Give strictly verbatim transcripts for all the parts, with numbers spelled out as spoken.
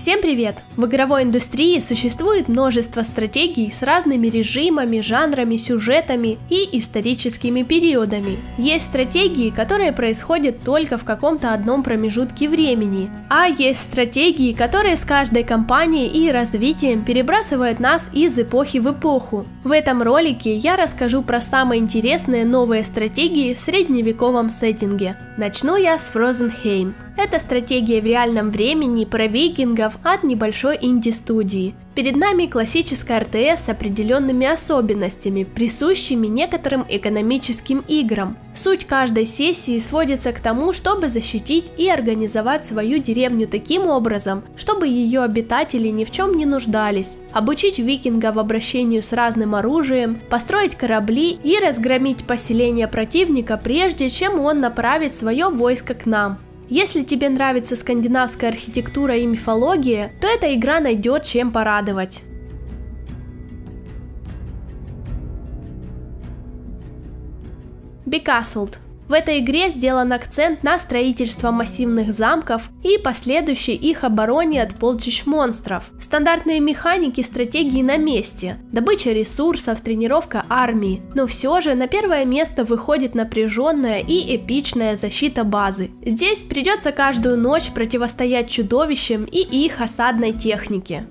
Всем привет! В игровой индустрии существует множество стратегий с разными режимами, жанрами, сюжетами и историческими периодами. Есть стратегии, которые происходят только в каком-то одном промежутке времени, а есть стратегии, которые с каждой кампанией и развитием перебрасывают нас из эпохи в эпоху. В этом ролике я расскажу про самые интересные новые стратегии в средневековом сеттинге. Начну я с Frozenheim. Это стратегия в реальном времени про викингов от небольшой инди-студии. Перед нами классическая эр тэ эс с определенными особенностями, присущими некоторым экономическим играм. Суть каждой сессии сводится к тому, чтобы защитить и организовать свою деревню таким образом, чтобы ее обитатели ни в чем не нуждались, обучить викингов обращению с разным оружием, построить корабли и разгромить поселение противника, прежде чем он направит свое войско к нам. Если тебе нравится скандинавская архитектура и мифология, то эта игра найдет чем порадовать. Becastled. В этой игре сделан акцент на строительство массивных замков и последующей их обороне от полчищ монстров. Стандартные механики стратегии на месте, добыча ресурсов, тренировка армии, но все же на первое место выходит напряженная и эпичная защита базы. Здесь придется каждую ночь противостоять чудовищам и их осадной технике.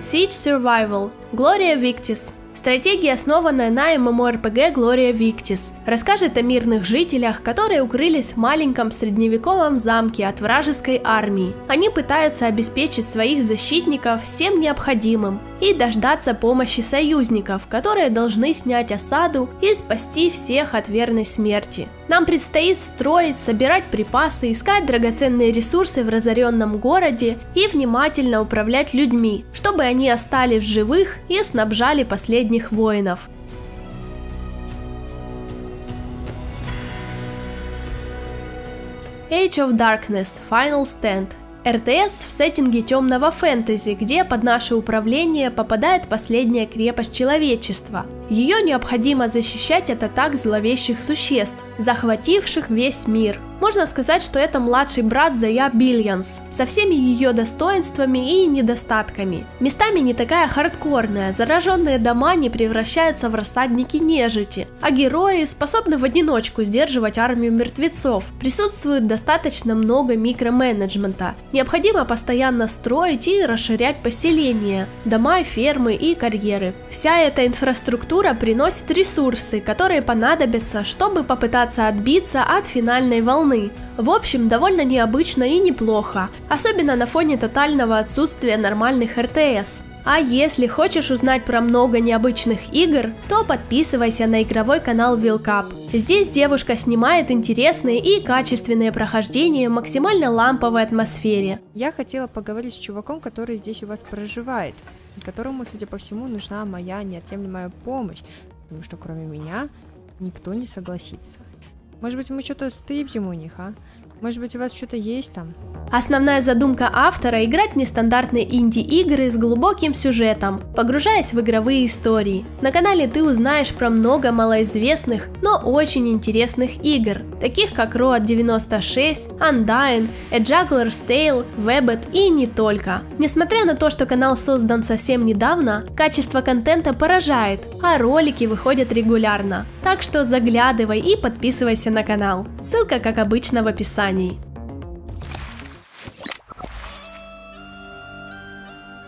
Siege Survival: Gloria Victis. Стратегия, основанная на эм эм о эр пи джи Gloria Victis, расскажет о мирных жителях, которые укрылись в маленьком средневековом замке от вражеской армии. Они пытаются обеспечить своих защитников всем необходимым и дождаться помощи союзников, которые должны снять осаду и спасти всех от верной смерти. Нам предстоит строить, собирать припасы, искать драгоценные ресурсы в разоренном городе и внимательно управлять людьми, чтобы они остались в живых и снабжали последних воинов. Age of Darkness: Final Stand. эр тэ эс в сеттинге темного фэнтези, где под наше управление попадает последняя крепость человечества. Ее необходимо защищать от атак зловещих существ, захвативших весь мир. Можно сказать, что это младший брат Зая Биллианс, со всеми ее достоинствами и недостатками. Местами не такая хардкорная, зараженные дома не превращаются в рассадники нежити, а герои способны в одиночку сдерживать армию мертвецов. Присутствует достаточно много микроменеджмента. Необходимо постоянно строить и расширять поселения, дома, фермы и карьеры. Вся эта инфраструктура приносит ресурсы, которые понадобятся, чтобы попытаться отбиться от финальной волны. В общем, довольно необычно и неплохо, особенно на фоне тотального отсутствия нормальных эр тэ эс. А если хочешь узнать про много необычных игр, то подписывайся на игровой канал Vilkup. Здесь девушка снимает интересные и качественные прохождения в максимально ламповой атмосфере. Я хотела поговорить с чуваком, который здесь у вас проживает, которому, судя по всему, нужна моя неотъемлемая помощь, потому что кроме меня никто не согласится. Может быть, мы что-то стыбзим у них, а? Может быть, у вас что-то есть там? Основная задумка автора – играть в нестандартные инди-игры с глубоким сюжетом, погружаясь в игровые истории. На канале ты узнаешь про много малоизвестных, но очень интересных игр, таких как Road девяносто шесть, Undying, A Juggler's Tale, Webbed и не только. Несмотря на то, что канал создан совсем недавно, качество контента поражает, а ролики выходят регулярно. Так что заглядывай и подписывайся на канал. Ссылка, как обычно, в описании.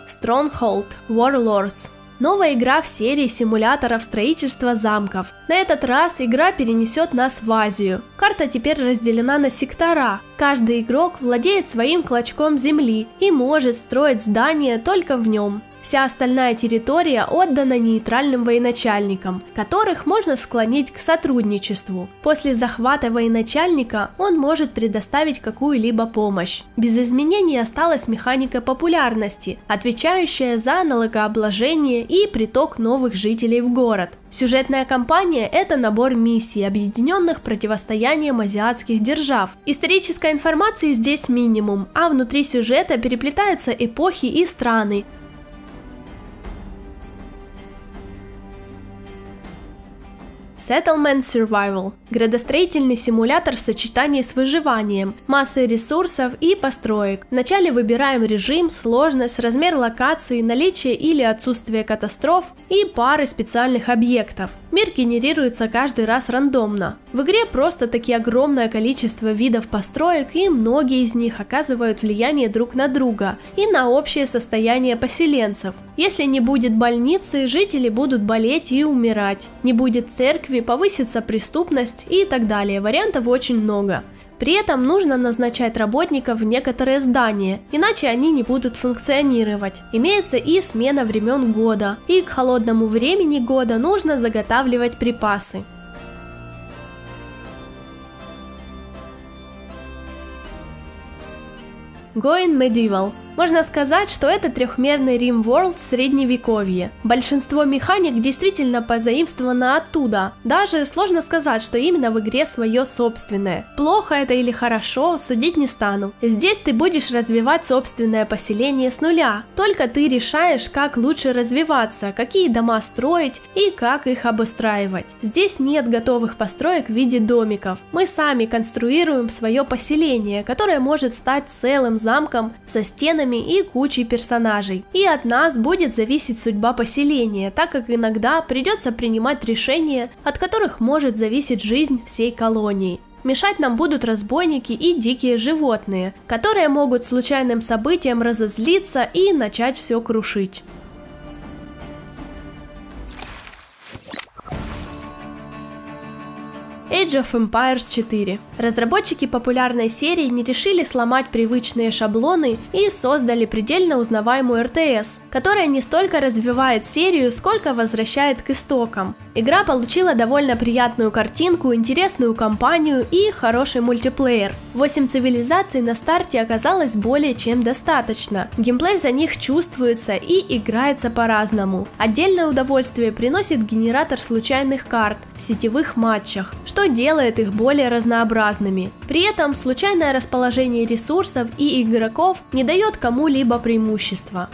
Stronghold: Warlords. Новая игра в серии симуляторов строительства замков. На этот раз игра перенесет нас в Азию. Карта теперь разделена на сектора. Каждый игрок владеет своим клочком земли и может строить здания только в нем. Вся остальная территория отдана нейтральным военачальникам, которых можно склонить к сотрудничеству. После захвата военачальника он может предоставить какую-либо помощь. Без изменений осталась механика популярности, отвечающая за налогообложение и приток новых жителей в город. Сюжетная кампания – это набор миссий, объединенных противостоянием азиатских держав. Исторической информации здесь минимум, а внутри сюжета переплетаются эпохи и страны. Settlement Survival – градостроительный симулятор в сочетании с выживанием, массой ресурсов и построек. Вначале выбираем режим, сложность, размер локации, наличие или отсутствие катастроф и пары специальных объектов. Мир генерируется каждый раз рандомно. В игре просто-таки огромное количество видов построек, и многие из них оказывают влияние друг на друга и на общее состояние поселенцев. Если не будет больницы, жители будут болеть и умирать. Не будет церкви, повысится преступность и так далее. Вариантов очень много. При этом нужно назначать работников в некоторые здания, иначе они не будут функционировать. Имеется и смена времен года, и к холодному времени года нужно заготавливать припасы. Going Medieval. Можно сказать, что это трехмерный Рим Ворлд в средневековье. Большинство механик действительно позаимствовано оттуда. Даже сложно сказать, что именно в игре свое собственное. Плохо это или хорошо, судить не стану. Здесь ты будешь развивать собственное поселение с нуля. Только ты решаешь, как лучше развиваться, какие дома строить и как их обустраивать. Здесь нет готовых построек в виде домиков. Мы сами конструируем свое поселение, которое может стать целым замком со стенами и кучей персонажей. И от нас будет зависеть судьба поселения, так как иногда придется принимать решения, от которых может зависеть жизнь всей колонии. Мешать нам будут разбойники и дикие животные, которые могут случайным событием разозлиться и начать все крушить. Age of Empires четыре. Разработчики популярной серии не решили сломать привычные шаблоны и создали предельно узнаваемую эр тэ эс, которая не столько развивает серию, сколько возвращает к истокам. Игра получила довольно приятную картинку, интересную кампанию и хороший мультиплеер. восемь цивилизаций на старте оказалось более чем достаточно. Геймплей за них чувствуется и играется по-разному. Отдельное удовольствие приносит генератор случайных карт в сетевых матчах, что делает их более разнообразными. При этом случайное расположение ресурсов и игроков не дает кому-либо преимущества.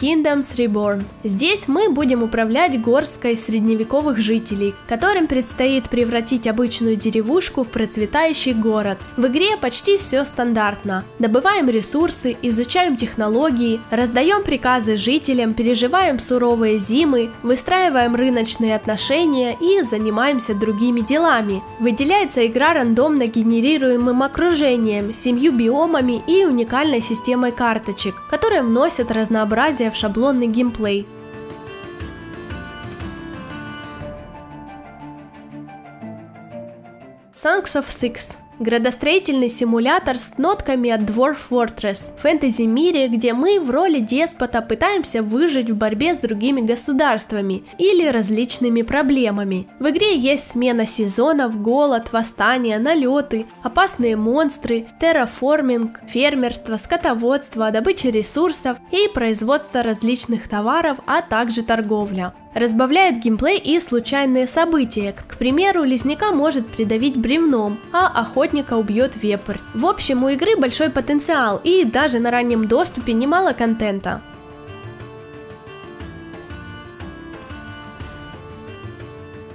Kingdoms Reborn. Здесь мы будем управлять горсткой средневековых жителей, которым предстоит превратить обычную деревушку в процветающий город. В игре почти все стандартно. Добываем ресурсы, изучаем технологии, раздаем приказы жителям, переживаем суровые зимы, выстраиваем рыночные отношения и занимаемся другими делами. Выделяется игра рандомно генерируемым окружением, семью биомами и уникальной системой карточек, которые вносят разнообразие в шаблонный геймплей. Songs of Syx. Градостроительный симулятор с нотками от Dwarf Fortress. В фэнтези-мире, где мы в роли деспота пытаемся выжить в борьбе с другими государствами или различными проблемами. В игре есть смена сезонов, голод, восстания, налеты, опасные монстры, терраформинг, фермерство, скотоводство, добыча ресурсов и производство различных товаров, а также торговля. Разбавляет геймплей и случайные события, к примеру, лесника может придавить бревном, а охотника убьет вепрь. В общем, у игры большой потенциал и даже на раннем доступе немало контента.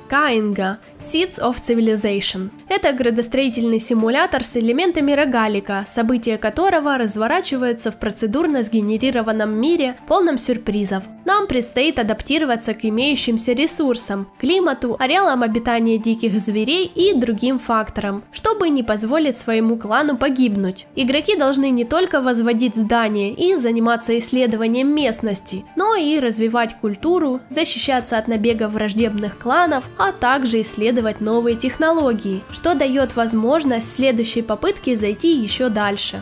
Каинга – Seeds of Civilization. Это градостроительный симулятор с элементами рогалика, события которого разворачиваются в процедурно сгенерированном мире, полном сюрпризов. Нам предстоит адаптироваться к имеющимся ресурсам, климату, ареалам обитания диких зверей и другим факторам, чтобы не позволить своему клану погибнуть. Игроки должны не только возводить здания и заниматься исследованием местности, но и развивать культуру, защищаться от набега враждебных кланов, а также исследовать новые технологии, что дает возможность в следующей попытке зайти еще дальше.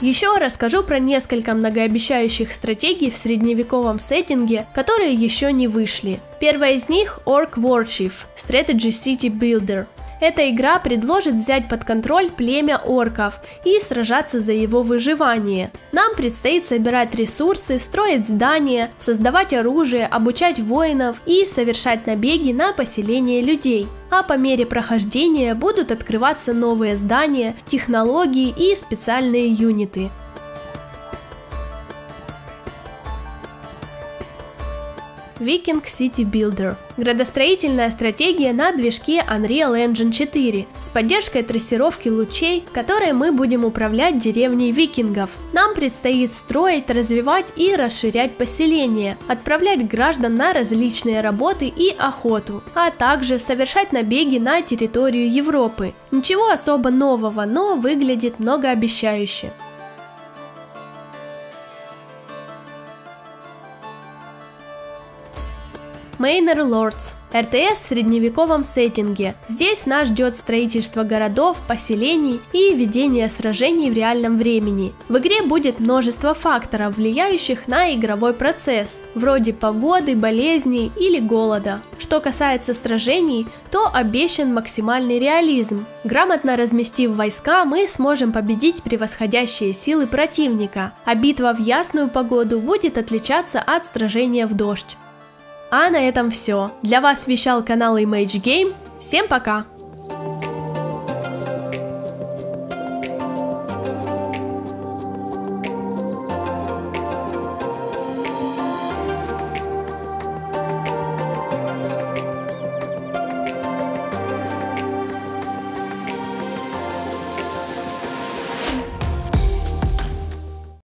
Еще расскажу про несколько многообещающих стратегий в средневековом сеттинге, которые еще не вышли. Первая из них – Orc Warchief – Strategy City Builder. Эта игра предложит взять под контроль племя орков и сражаться за его выживание. Нам предстоит собирать ресурсы, строить здания, создавать оружие, обучать воинов и совершать набеги на поселение людей. А по мере прохождения будут открываться новые здания, технологии и специальные юниты. Викинг Сити Билдер. Градостроительная стратегия на движке Unreal Engine четыре с поддержкой трассировки лучей, которой мы будем управлять деревней викингов. Нам предстоит строить, развивать и расширять поселение, отправлять граждан на различные работы и охоту, а также совершать набеги на территорию Европы. Ничего особо нового, но выглядит многообещающе. Manor Lords. эр тэ эс в средневековом сеттинге. Здесь нас ждет строительство городов, поселений и ведение сражений в реальном времени. В игре будет множество факторов, влияющих на игровой процесс, вроде погоды, болезней или голода. Что касается сражений, то обещан максимальный реализм. Грамотно разместив войска, мы сможем победить превосходящие силы противника, а битва в ясную погоду будет отличаться от сражения в дождь. А на этом все. Для вас вещал канал Image Game. Всем пока!